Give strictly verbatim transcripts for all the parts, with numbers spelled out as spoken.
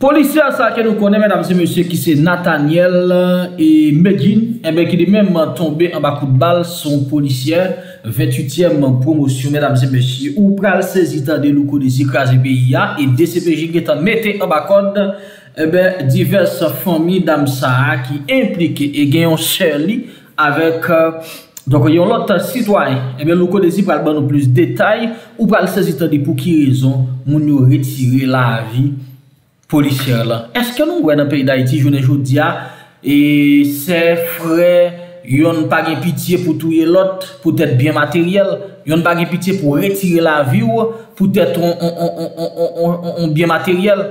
Policier ça que nous connaissons, mesdames et messieurs, qui c'est Nathaniel et Meghine, et bien qui est même tombé en bas coup de balle, son policier, vingt-huitième promotion, mesdames et messieurs, ou pral saisi de l'oukou des écrasés pays, et D C P J qui est en mette en bas code, et bien diverses familles d'Amsa qui impliquent et gagnent Shirley avec. Euh, Donc, il y a l'autre citoyen, et bien, le code ici pour avoir plus de détails, ou pour le saisir pour qui raison, nous retirer la vie policière. Est-ce que nous, dans le pays d'Haïti, je ne dis pas, et ces frères, ils n'ont pas de pitié pour tuer l'autre, pour être bien matériel, ils n'ont pas de pitié pour retirer la vie, pour être un bien matériel.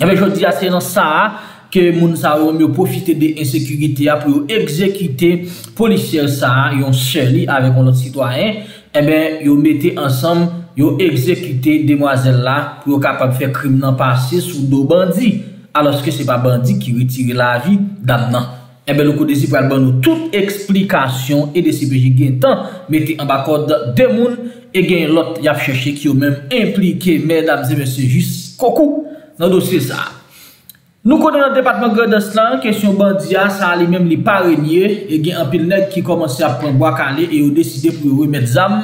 Et bien, je dis à ces gens-là, que moun sa yo mieux profiter de insécurité pour exécuter policier ça yon cheli avec un autre citoyen et ben yo mettez ensemble yo exécuter demoiselle là pour capable faire crime nan passer sous dos bandit alors que c'est pas bandit qui retire la vie dame nan et ben le code ici pour ban nous toute explication et de C P J gen temps mettez en bas code deux moun et gen l'autre y a chercher qui yo même impliqué mesdames et messieurs jusqu'au cou dans dossier ça. Nous connaissons le département Grandes-Lands, question bandia, ça lui même les parrainiers, et il y a un pile nèg qui commence à prendre Bwa Kale et ont décidé pour remettre zam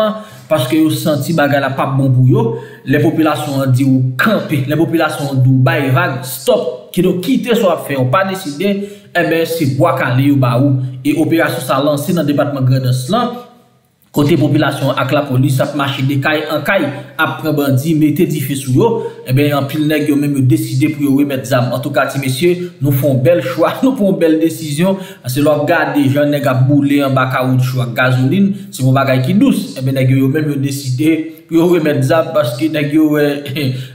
parce que ont senti bagay la pas bon pour eux. Les populations ont dit ou camper, les populations ont dit bail vague, stop, qui ont quitté ce qu'on fait, on pas décidé, eh bien c'est Bwa Kale ou Barou. Et opération ça lancée dans le département Grandes-Lands. Côté population avec la police, ça marche de caille en caille, après bandit, mettez des feux sous eux, et bien en pile nèg yo même décidé pour remettre zam. En tout cas, ti messieurs, nous font bel choix, nous font belle décision, parce que l'on garde des jeunes nèg a bouler en bas caoutchouc à gasoline, c'est mon bagage qui douce, et bien nèg yo même décidé pour remettre zam parce que nèg yo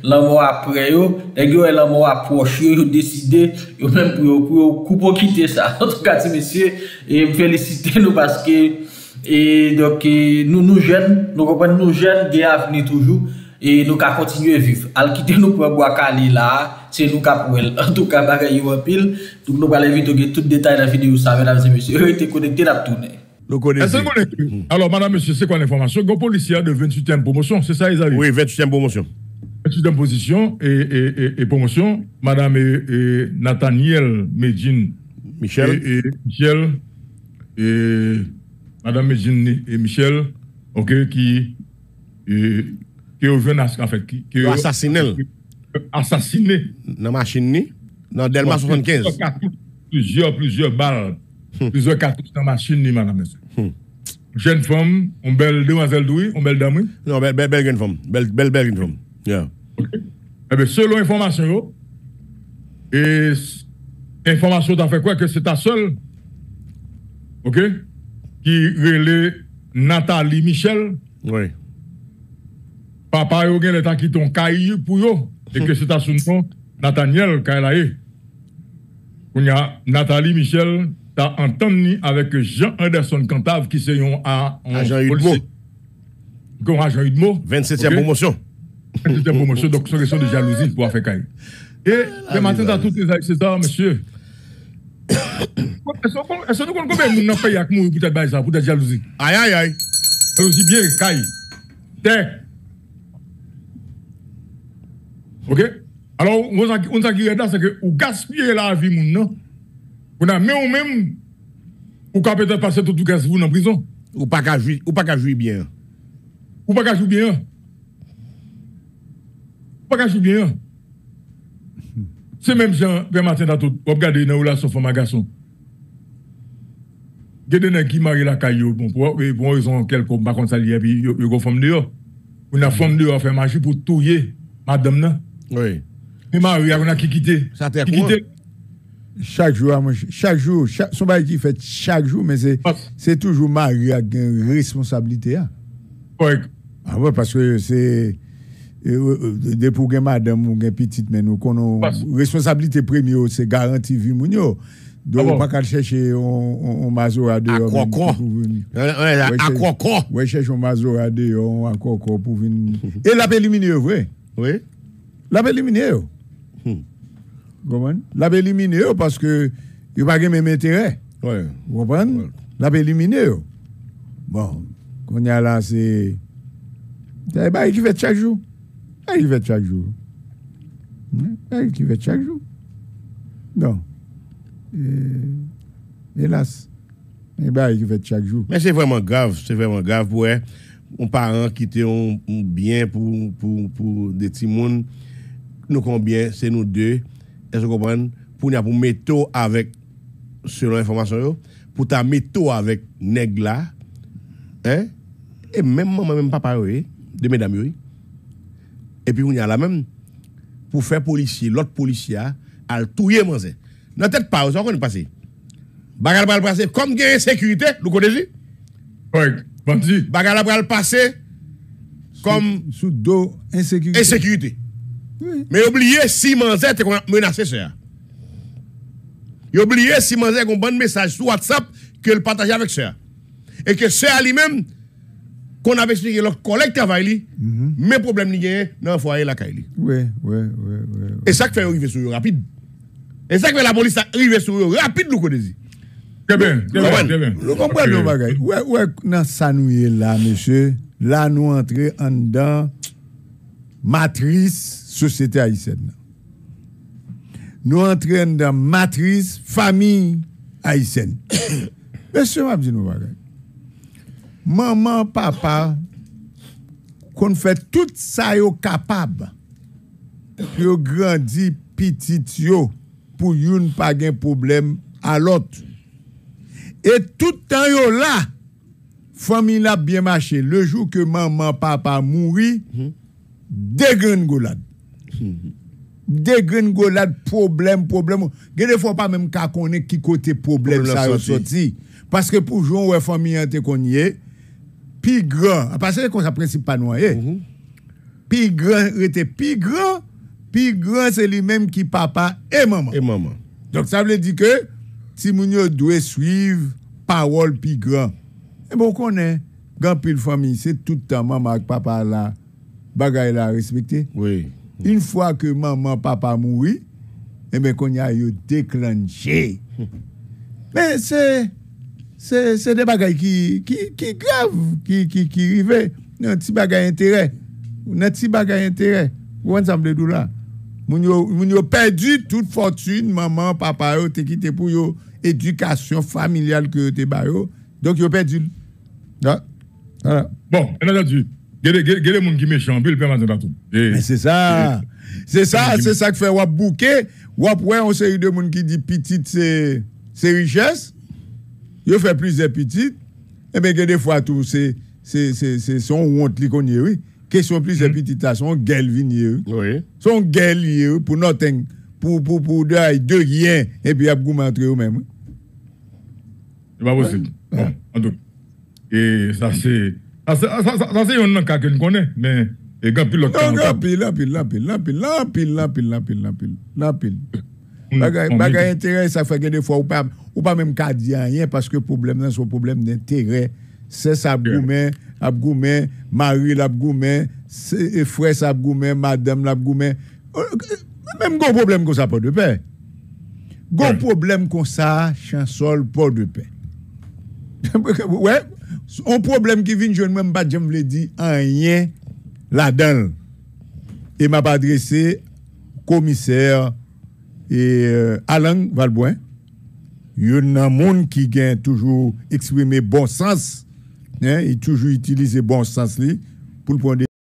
l'amour après yo, nèg yo l'amour approche yo, décidé yo même pour pour couper quitter ça. En tout cas, ti messieurs, et félicitez nous parce que et donc et nous nous jeunes nous comprenons nous jeunes des avenir toujours et nous qu'à continuer à vivre al quitter nous pour Bwa Kale là c'est nous qu'à pour elle en tout cas bagaille en pile donc nous allons vite tout détail dans la vidéo ça mesdames et messieurs restez connectés la tournée le connaissez alors madame monsieur c'est quoi l'information grand policier de vingt-huitième promotion c'est ça ils arrivent oui vingt-huitième promotion vingt-huitième position et, et, et, et promotion madame et, et Nathaniel Meghine Michel et, et Michel et Madame Meghine et Michel, ok, qui qui ont vu en fait, qui qui assassiné, assassiné dans machine, dans Delmas soixante-quinze. Plusieurs plusieurs balles, plusieurs cartouches dans machine, madame monsieur. Jeune femme, une belle demoiselle douée, une belle dame. Non, belle belle jeune femme, belle belle belle jeune femme. Yeah. Eh bien, selon information, et information t'as fait quoi que c'est ta seule, ok? Qui relève Nathalie Michel. Oui. Papa, il y a des gens qui ont caillou pour eux. Et que c'est à son nom, Nathaniel, Kaelaé. Il y a Nathalie Michel, tu as entendu avec Jean Anderson Cantave, qui c'est un agent Yidmo. Un agent Yidmo. vingt-septième promotion. vingt-septième promotion, donc c'est question de jalousie pour faire caillou. Et le matin, tu as toutes les accessoires, monsieur. Est-ce que nous connaissons combien de gens qui ont mouru pour être baïsa, pour être jalousie? Aïe, aïe, aïe. Jalousie bien, caille. Terre. Ok? Alors, on s'en guérit là, c'est que vous gaspillez la vie, mon nom. Vous avez même, vous pouvez peut-être passer tout le gaspillage en prison. Ou pas qu'à jouer bien. Ou pas qu'à jouer bien. Ou pas qu'à jouer bien. C'est même Jean, le matin, regardez dans la relation femme à garçon. Il y a des gens qui marient la caille, bon, pour ils ont quelques combats contre ça, et puis ils ont femme dehors. On a femme dehors, fait marcher pour touiller madame, non? Oui. Mais Marie, on a qui quitter. Ça t'a quitté. Chaque jour, chaque jour, son bail qui fait chaque jour, mais c'est toujours Marie qui a une responsabilité. Oui. Ah ouais, parce que c'est. De pour que madame ou petite, mais nous avons responsabilité première, c'est garantie vie. Donc, on ne peut pas chercher un mazo à deux. À quoi quoi? À quoi quoi? Oui, cherche un mazo à deux, à quoi quoi pour venir. Et la éliminer, oui. Oui. La éliminer. Comment? La éliminer parce que il n'y a pas de même intérêt. Oui. Vous comprenez? La éliminer. Bon, qu'on y a là, c'est. C'est un bail qui fait chaque jour. Il fait chaque jour. Elle cultivait chaque jour. Non. Et, hélas. Eh bien, il fait chaque jour. Mais c'est vraiment grave, c'est vraiment grave pour un parent qui était un bien pour, pour, pour des petits mouns. Nous combien, c'est nous deux. Est-ce que vous comprenez? Pour nous, pour mettre avec, selon l'information, pour ta mettre avec Negla, hein? Et même maman, même papa, oui, de mesdames, oui. Et puis, on y a la même, pour faire policier, l'autre policier, à le touiller, moi, c'est. Dans tête pas, on est passé. Bagal va le passer comme il y a insécurité, nous connaissons. Oui, Bagal va le passer comme. Sous dos, insécurité. Insécurité. Oui. Mais oubliez si Manzet est menacé, ça. Oubliez si Manzet a un bon message sur WhatsApp que le partage avec ça. Et que ça lui-même, qu'on avait expliqué, leur collègue travaille, mm-hmm. mais problème n'y a pas, il faut aller à la Kaili. Oui, oui, oui, oui. Et ça qui fait arriver sur eux rapide. Et ça qui fait la police arriver sur eux rapide, nous connaissons. Très bien, très bien. Vous comprenez nos bagailles. Où est-ce que nous là, monsieur? Là, nous entrons en dedans, matrice, société haïtienne. Nous entrons dans matrice, famille haïtienne. Monsieur, m'a dit nos bagailles. Maman, papa, qu'on fait tout ça, yo capable. Yo grandi petit, yo, pour yon pas gain problème à l'autre. Et tout le temps, yo là, famille a bien marché. Le jour que maman, papa mourit, mm-hmm. dégringolade. Mm-hmm. Dégringolade, problème, problème. Il ne faut pas même qu'à connaître qui côté problème ça est sorti. Parce que pour jouer, ouais, famille a te cogné, plus grand, parce que c'est un principe pas noyé, mm-hmm. plus grand, était plus grand, plus grand, c'est lui-même qui papa et maman. Et maman. Donc ça veut dire que si Mounio doit suivre parole plus grand. Et bon, qu'on est, grand pile famille, c'est tout le temps maman et papa là, bagaille là respecté. Oui. Une fois que maman, papa mourit, et bien qu'on y a eu déclenché. Mais c'est, c'est, c'est des bagailles qui, qui, qui graves, qui, qui, qui arrivent. Un petit bagaille intérêt. Un petit bagaille intérêt. Vous ensemble de là. Mounio perdu toute fortune, maman, papa, yo, te quitté pour yo, éducation familiale que te ba yo. Donc, yo perdu. Voilà. Ah. Bon, on a dit, il y a des gens qui méchants, puis le père m'a dit tout. Mais c'est ça. C'est ça, c'est ça qui fait wap bouquet. Wap, ouais, on sait de gens qui dit petite, c'est richesse. Yo fait plus de petites. Et bien, des fois, tout, c'est son honte, li konye, oui. Question plus de petites, son gueule vigneuse. Oui. Son gueule pour nothing, pour pour pour de rien et puis abgoum entre eux-mêmes. C'est pas possible. Bon, en tout. Et ça c'est ça c'est un cas que nous connaissons mais et grand pile l'autre. Grand pile, pile, pile, pile, pile, pile, pile, pile. Bagay intérêt ça fait que des fois ou pas ou pas même qu'à dire rien parce que problème là c'est un problème d'intérêt. C'est ça goumen, abgoumen, Marie l'abgoumen, frère s'abgoumen, madame l'abgoumen. Même gros problème comme ça, pas de paix. Gros problème comme ça, chansol, pas de paix. Ouais, un problème qui vient, je ne même pas, je me le dis, rien là-dedans. Et m'a adressé commissaire et euh, Alain Valboin. Il y a un monde qui gagne toujours exprimer bon sens. Il hein, toujours utilisé bon sens li, pour le prendre.